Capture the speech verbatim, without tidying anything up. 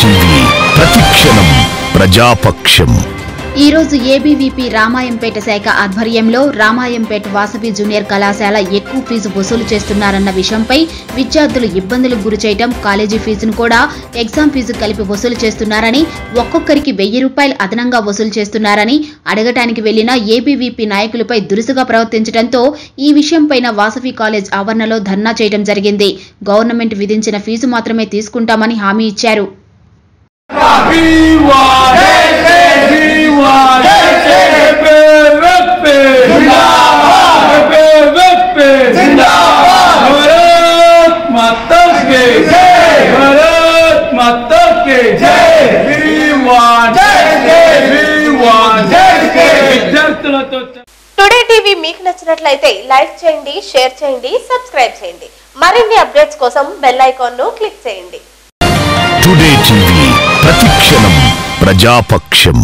todaytv ప్రతిక్షణం ప్రజాపక్షం। ఈ రోజు ఏబివిపి రామాయంపేట శాఖ ఆధ్వర్యంలో రామాయంపేట వాసవి జూనియర్ కళాశాల ఎక్కువ ఫీజు వసూలు చేస్తున్నారన్న విషయంపై విద్యార్థులు ఇబ్బందులకు గురిచేయడం, కాలేజీ ఫీజును కూడా ఎగ్జామ్ ఫీజు కలిపి వసూలు చేస్తున్నారని, ఒక్కొక్కరికి వెయ్యి రూపాయలు అదనంగా వసూలు చేస్తున్నారని అడగడానికి వెళ్లిన ఏబివిపి నాయకులపై దురుసుగా ప్రవర్తించడంతో ఈ విషయంపైన వాసవి కాలేజ్ ఆవరణలో ధర్నా చేయడం జరిగింది। గవర్నమెంట్ విధించిన ఫీజు మాత్రమే తీసుకుంటామని హామీ ఇచ్చారు। టుడే టీవీ మీకు నచ్చినట్లయితే లైక్ చేయండి, షేర్ చేయండి, సబ్స్క్రైబ్ చేయండి। మరిన్ని అప్డేట్స్ కోసం బెల్ ఐకాన్ ను క్లిక్ చేయండి। టుడే టీవీ ప్రతిక్షణం ప్రజాపక్షం।